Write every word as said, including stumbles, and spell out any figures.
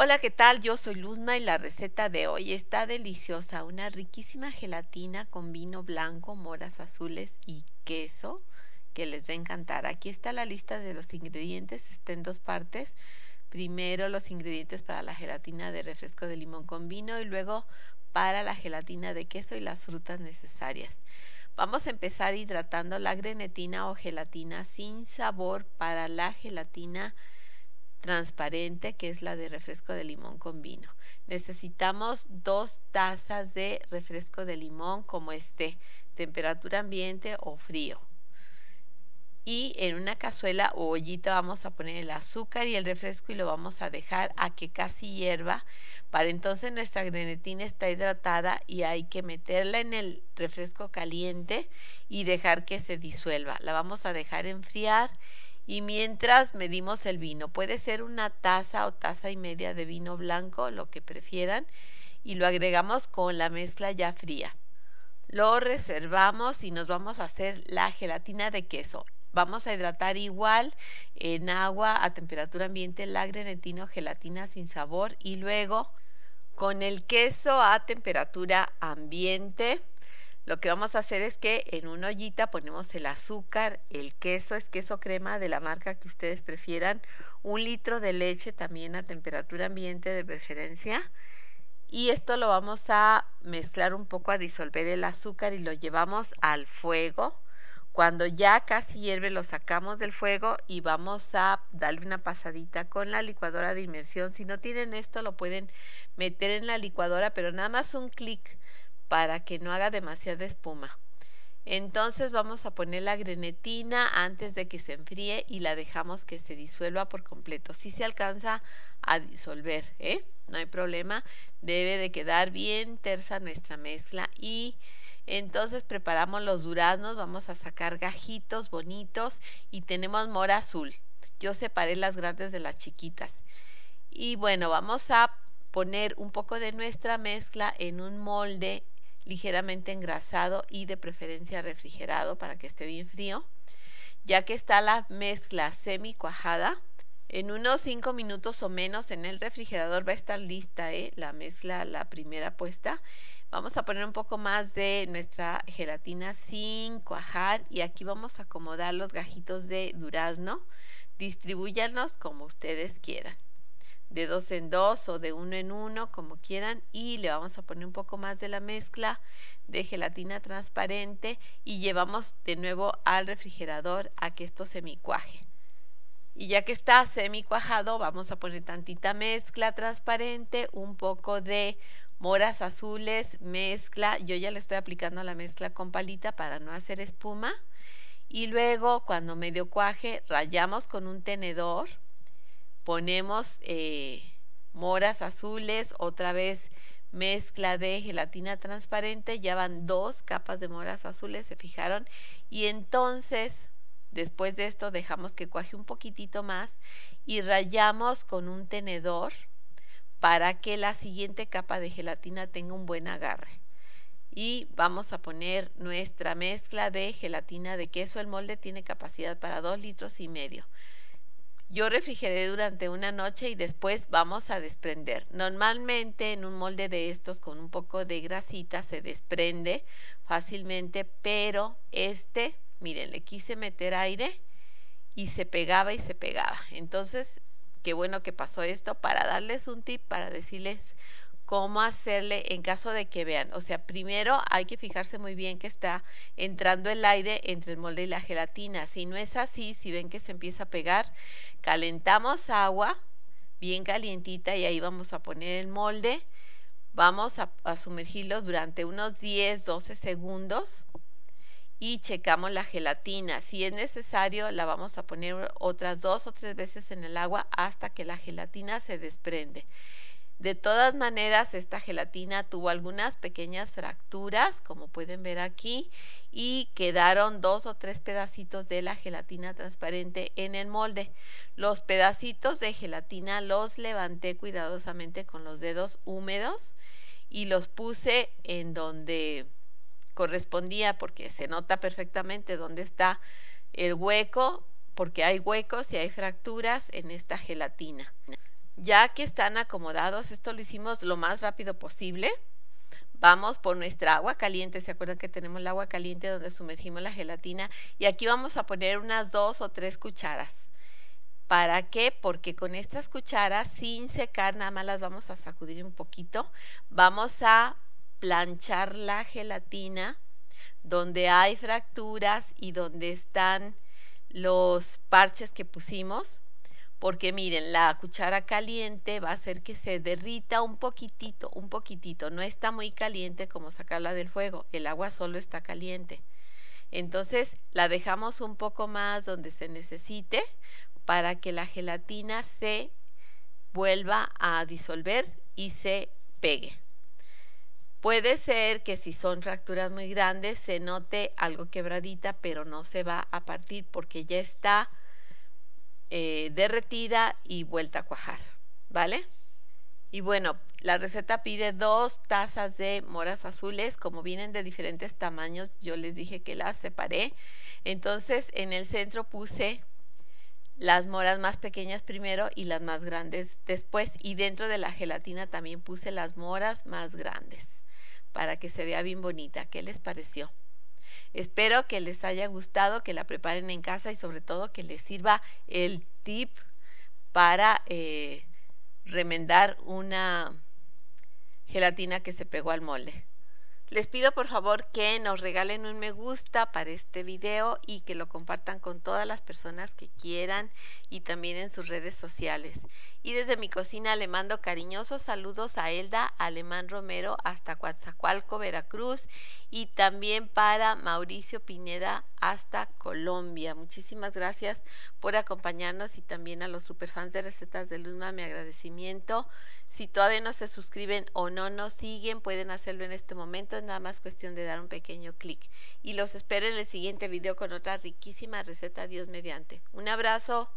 Hola, ¿qué tal? Yo soy Luzma y la receta de hoy está deliciosa. Una riquísima gelatina con vino blanco, moras azules y queso que les va a encantar. Aquí está la lista de los ingredientes, está en dos partes. Primero los ingredientes para la gelatina de refresco de limón con vino y luego para la gelatina de queso y las frutas necesarias. Vamos a empezar hidratando la grenetina o gelatina sin sabor para la gelatina transparente, que es la de refresco de limón con vino. Necesitamos dos tazas de refresco de limón como esté, temperatura ambiente o frío. Y en una cazuela o ollita vamos a poner el azúcar y el refresco y lo vamos a dejar a que casi hierva. Para entonces nuestra grenetina está hidratada y hay que meterla en el refresco caliente y dejar que se disuelva. La vamos a dejar enfriar y mientras medimos el vino. Puede ser una taza o taza y media de vino blanco, lo que prefieran, y lo agregamos con la mezcla ya fría. Lo reservamos y nos vamos a hacer la gelatina de queso. Vamos a hidratar igual en agua a temperatura ambiente la grenetina o gelatina sin sabor y luego con el queso a temperatura ambiente. Lo que vamos a hacer es que en una ollita ponemos el azúcar, el queso, es queso crema de la marca que ustedes prefieran, un litro de leche también a temperatura ambiente de preferencia. Y esto lo vamos a mezclar un poco, a disolver el azúcar y lo llevamos al fuego. Cuando ya casi hierve lo sacamos del fuego y vamos a darle una pasadita con la licuadora de inmersión. Si no tienen esto lo pueden meter en la licuadora, pero nada más un clic para que no haga demasiada espuma. Entonces vamos a poner la grenetina antes de que se enfríe y la dejamos que se disuelva por completo. Si se alcanza a disolver, ¿eh? No hay problema, debe de quedar bien tersa nuestra mezcla. Y entonces preparamos los duraznos, vamos a sacar gajitos bonitos y tenemos mora azul. Yo separé las grandes de las chiquitas. Y bueno, vamos a poner un poco de nuestra mezcla en un molde ligeramente engrasado y de preferencia refrigerado para que esté bien frío. Ya que está la mezcla semi cuajada, en unos cinco minutos o menos en el refrigerador va a estar lista, ¿eh? La mezcla, la primera puesta. Vamos a poner un poco más de nuestra gelatina sin cuajar y aquí vamos a acomodar los gajitos de durazno. Distribúyanlos como ustedes quieran, de dos en dos o de uno en uno, como quieran. Y le vamos a poner un poco más de la mezcla de gelatina transparente y llevamos de nuevo al refrigerador a que esto semicuaje. Y ya que está semicuajado, vamos a poner tantita mezcla transparente, un poco de moras azules, mezcla. Yo ya le estoy aplicando la mezcla con palita para no hacer espuma. Y luego, cuando medio cuaje, rallamos con un tenedor, ponemos eh, moras azules, otra vez mezcla de gelatina transparente. Ya van dos capas de moras azules, ¿se fijaron? Y entonces, después de esto dejamos que cuaje un poquitito más y rallamos con un tenedor para que la siguiente capa de gelatina tenga un buen agarre. Y vamos a poner nuestra mezcla de gelatina de queso. El molde tiene capacidad para dos litros y medio. Yo refrigeré durante una noche y después vamos a desprender. Normalmente en un molde de estos con un poco de grasita se desprende fácilmente, pero este, miren, le quise meter aire y se pegaba y se pegaba. Entonces, qué bueno que pasó esto para darles un tip, para decirles cómo hacerle en caso de que vean. O sea, primero hay que fijarse muy bien que está entrando el aire entre el molde y la gelatina. Si no es así, si ven que se empieza a pegar, calentamos agua bien calientita y ahí vamos a poner el molde. Vamos a, a sumergirlo durante unos diez a doce segundos. Y checamos la gelatina. Si es necesario, la vamos a poner otras dos o tres veces en el agua hasta que la gelatina se desprende. De todas maneras, esta gelatina tuvo algunas pequeñas fracturas, como pueden ver aquí, y quedaron dos o tres pedacitos de la gelatina transparente en el molde. Los pedacitos de gelatina los levanté cuidadosamente con los dedos húmedos y los puse en donde correspondía, porque se nota perfectamente dónde está el hueco, porque hay huecos y hay fracturas en esta gelatina. Ya que están acomodados, esto lo hicimos lo más rápido posible. Vamos por nuestra agua caliente. ¿Se acuerdan que tenemos el agua caliente donde sumergimos la gelatina? Y aquí vamos a poner unas dos o tres cucharas. ¿Para qué? Porque con estas cucharas, sin secar, nada más las vamos a sacudir un poquito. Vamos a planchar la gelatina donde hay fracturas y donde están los parches que pusimos. Porque miren, la cuchara caliente va a hacer que se derrita un poquitito, un poquitito. No está muy caliente como sacarla del fuego. El agua solo está caliente. Entonces la dejamos un poco más donde se necesite para que la gelatina se vuelva a disolver y se pegue. Puede ser que si son fracturas muy grandes se note algo quebradita, pero no se va a partir porque ya está Eh, derretida y vuelta a cuajar, ¿vale? Y bueno, la receta pide dos tazas de moras azules. Como vienen de diferentes tamaños, yo les dije que las separé. Entonces en el centro puse las moras más pequeñas primero y las más grandes después, y dentro de la gelatina también puse las moras más grandes para que se vea bien bonita. ¿Qué les pareció? Espero que les haya gustado, que la preparen en casa y sobre todo que les sirva el tip para eh, remendar una gelatina que se pegó al molde. Les pido por favor que nos regalen un me gusta para este video y que lo compartan con todas las personas que quieran y también en sus redes sociales. Y desde mi cocina le mando cariñosos saludos a Elda Alemán Romero hasta Coatzacoalco, Veracruz, y también para Mauricio Pineda hasta Colombia. Muchísimas gracias por acompañarnos, y también a los superfans de Recetas de Luzma mi agradecimiento. Si todavía no se suscriben o no nos siguen, pueden hacerlo en este momento. Es nada más cuestión de dar un pequeño clic. Y los espero en el siguiente video con otra riquísima receta, Dios mediante. Un abrazo.